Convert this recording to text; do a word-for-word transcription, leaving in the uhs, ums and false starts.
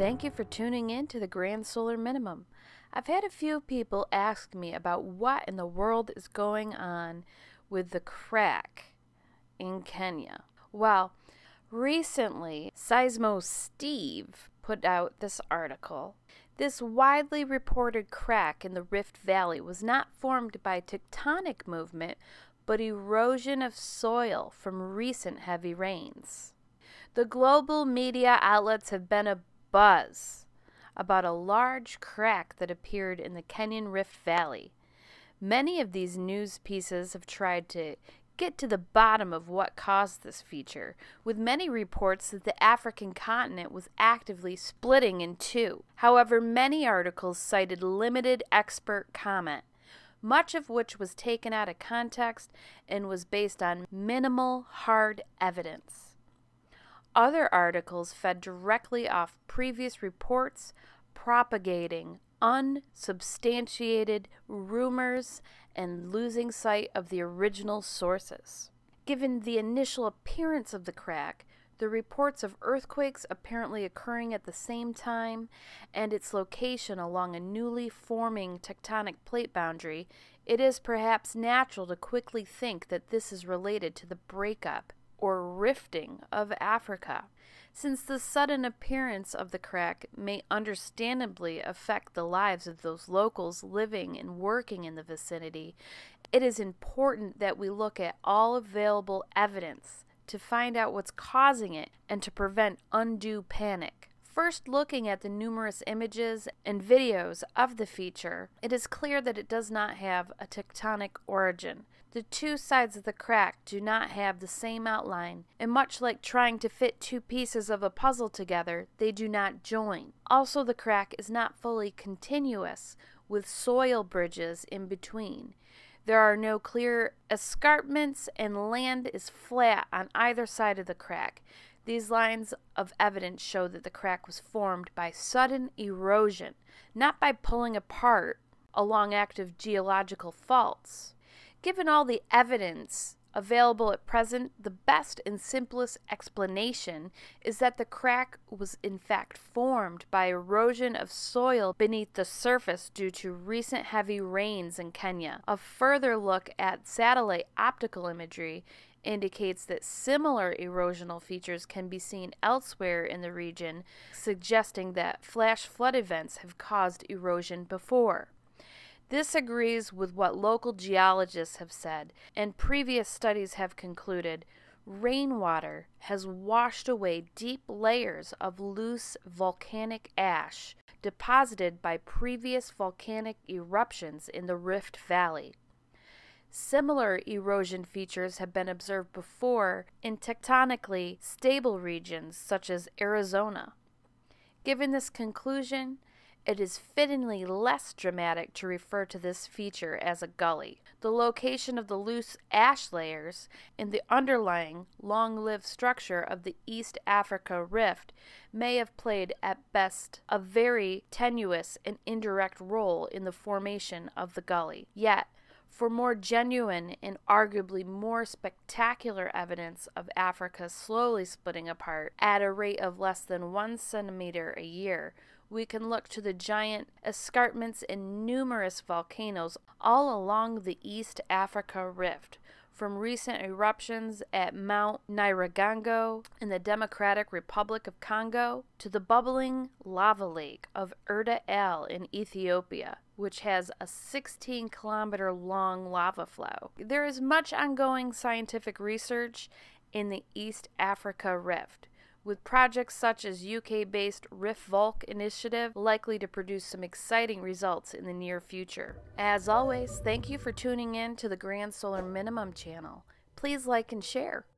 Thank you for tuning in to the Grand Solar Minimum. I've had a few people ask me about what in the world is going on with the crack in Kenya. Well, recently, Seismo Steve put out this article. This widely reported crack in the Rift Valley was not formed by tectonic movement, but erosion of soil from recent heavy rains. The global media outlets have been abuzz about a large crack that appeared in the Kenyan Rift Valley. Many of these news pieces have tried to get to the bottom of what caused this feature, with many reports that the African continent was actively splitting in two. However, many articles cited limited expert comment, much of which was taken out of context and was based on minimal hard evidence. Other articles fed directly off previous reports, propagating unsubstantiated rumors and losing sight of the original sources. Given the initial appearance of the crack, the reports of earthquakes apparently occurring at the same time, and its location along a newly forming tectonic plate boundary, it is perhaps natural to quickly think that this is related to the breakup or rifting of Africa, since the sudden appearance of the crack may understandably affect the lives of those locals living and working in the vicinity. It is important that we look at all available evidence to find out what's causing it and to prevent undue panic. First, looking at the numerous images and videos of the feature, it is clear that it does not have a tectonic origin. The two sides of the crack do not have the same outline, and much like trying to fit two pieces of a puzzle together, they do not join. Also, the crack is not fully continuous, with soil bridges in between. There are no clear escarpments, and land is flat on either side of the crack. These lines of evidence show that the crack was formed by sudden erosion, not by pulling apart along active geological faults. Given all the evidence available at present, the best and simplest explanation is that the crack was in fact formed by erosion of soil beneath the surface due to recent heavy rains in Kenya. A further look at satellite optical imagery indicates that similar erosional features can be seen elsewhere in the region, suggesting that flash flood events have caused erosion before. This agrees with what local geologists have said, and previous studies have concluded. Rainwater has washed away deep layers of loose volcanic ash deposited by previous volcanic eruptions in the Rift Valley. Similar erosion features have been observed before in tectonically stable regions such as Arizona. Given this conclusion, it is fittingly less dramatic to refer to this feature as a gully. The location of the loose ash layers and the underlying long-lived structure of the East Africa Rift may have played at best a very tenuous and indirect role in the formation of the gully. Yet, for more genuine and arguably more spectacular evidence of Africa slowly splitting apart at a rate of less than one centimeter a year, we can look to the giant escarpments and numerous volcanoes all along the East Africa Rift, from recent eruptions at Mount Nyiragongo in the Democratic Republic of Congo to the bubbling lava lake of Erta Ale in Ethiopia, which has a sixteen kilometer long lava flow. There is much ongoing scientific research in the East Africa Rift, with projects such as U K-based Rift Volk Initiative likely to produce some exciting results in the near future. As always, thank you for tuning in to the Grand Solar Minimum channel. Please like and share.